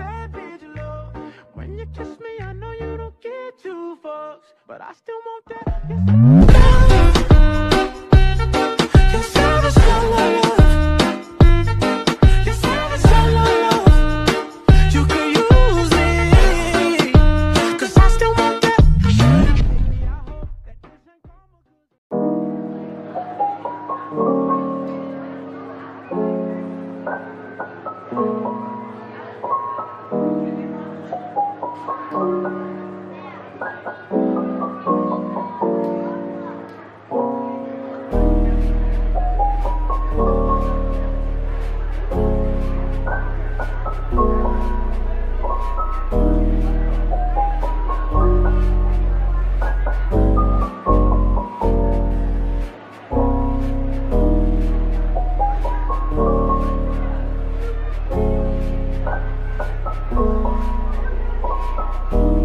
that bitch low. When you kiss me, I know you don't get two fucks, but I still want that. Your sound is so low. Your sound is so low. You can use me, cause I still want that. Baby, I hope that this ain't karma. Oh.